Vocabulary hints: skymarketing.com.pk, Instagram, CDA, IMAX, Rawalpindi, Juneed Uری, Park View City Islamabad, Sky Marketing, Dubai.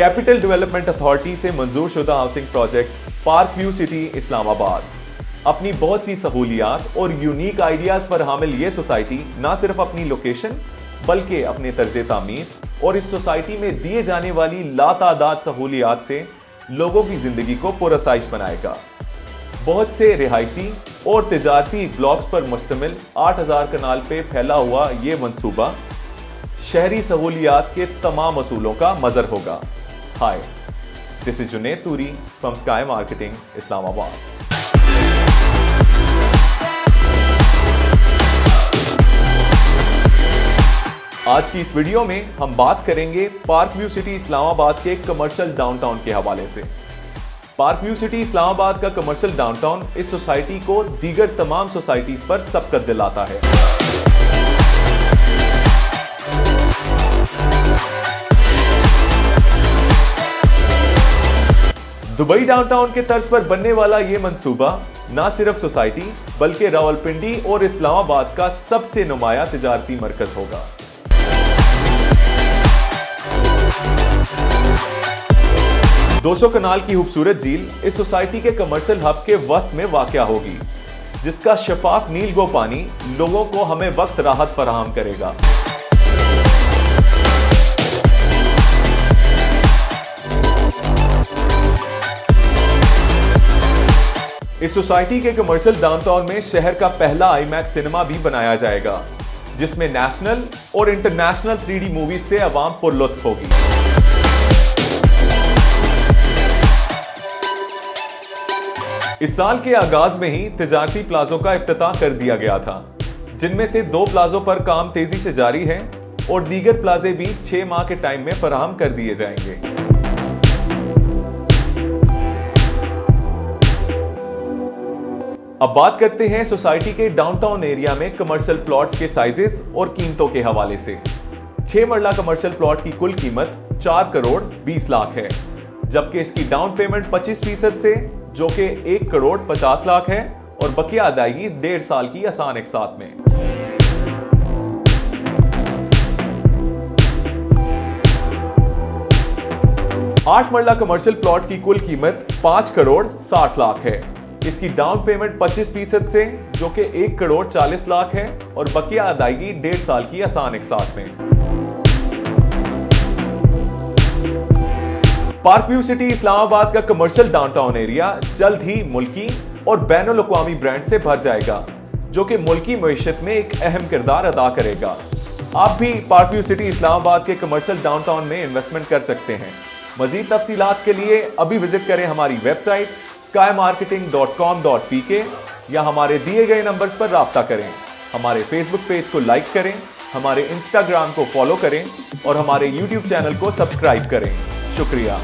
Capital development authority से मंजूर शुदा housing project park view city Islamabad. अपनी बहुत सी सहूलियात और यूनिक आइडियाज़ पर हामिल ये सोसाइटी ना सिर्फ अपनी लोकेशन बल्कि अपने तर्ज तामीर और इस सोसाइटी में दिए जाने वाली लातादाद सहूलियात से लोगों की ज़िंदगी को पुरसाइश बनाएगा। बहुत से रिहायशी और तिजारती ब्लॉक्स पर मुश्तमिल 8000 कनाल पे फैला हुआ ये मंसूबा शहरी सहूलियात के तमाम असूलों का मज़र होगा। Hi, this is Junaid Uri from sky marketing Islamabad. आज की इस वीडियो में हम बात करेंगे पार्क व्यू सिटी इस्लामाबाद के कमर्शियल डाउनटाउन के हवाले से। पार्क व्यू सिटी इस्लामाबाद का कमर्शियल डाउनटाउन इस सोसाइटी को दीगर तमाम सोसाइटीज पर सबकत दिलाता है। दुबई डाउनटाउन के तर्ज पर बनने वाला ये मंसूबा ना सिर्फ सोसाइटी बल्कि रावलपिंडी और इस्लामाबाद का सबसे नुमाया तिजारती मरकज होगा। दोसो कनाल की खूबसूरत झील इस सोसाइटी के कमर्शियल हब के वस्त में वाक़या होगी, जिसका शफाफ नीलगो पानी लोगों को हमें वक्त राहत फराहम करेगा। इस सोसाइटी के कमर्शियल डाउनटाउन में शहर का पहला आईमैक्स सिनेमा भी बनाया जाएगा, जिसमें नेशनल और इंटरनेशनल 3D मूवीज से आवाम पुरलुत्फ होगी। इस साल के आगाज में ही तिजारती प्लाजों का इफ्तिताह कर दिया गया था, जिनमें से 2 प्लाजों पर काम तेजी से जारी है और दीगर प्लाजे भी 6 माह के टाइम में फराहम कर दिए जाएंगे। अब बात करते हैं सोसाइटी के डाउनटाउन एरिया में कमर्शियल प्लॉट्स के साइजेस और कीमतों के हवाले से। 6 मरला कमर्शियल प्लॉट की कुल कीमत 4 करोड़ 20 लाख है, जबकि इसकी डाउन पेमेंट 25% से जो कि 1 करोड़ 50 लाख है और बकिया अदायगी 1.5 साल की आसान एक साथ में। आठ मरला कमर्शियल प्लॉट की कुल कीमत 5 करोड़ 60 लाख है। इसकी डाउन पेमेंट 25% से जो कि 1 करोड़ 40 लाख है और बकिया अदायगी 1.5 साल की आसान एक साथ में। पार्क व्यू सिटी इस्लामाबाद का कमर्शियल डाउनटाउन एरिया जल्द ही मुल्की और बैनुल-अक़वामी ब्रांड से भर जाएगा, जो कि मुल्की मईशत में एक अहम किरदार अदा करेगा। आप भी पार्क व्यू सिटी इस्लामाबाद के कमर्शियल डाउनटाउन में इन्वेस्टमेंट कर सकते हैं। मज़ीद तफसीलात के लिए अभी विजिट करें हमारी वेबसाइट skymarketing.com.pk या हमारे दिए गए नंबर्स पर राब्ता करें। हमारे फेसबुक पेज को लाइक करें, हमारे इंस्टाग्राम को फॉलो करें और हमारे यूट्यूब चैनल को सब्सक्राइब करें। शुक्रिया।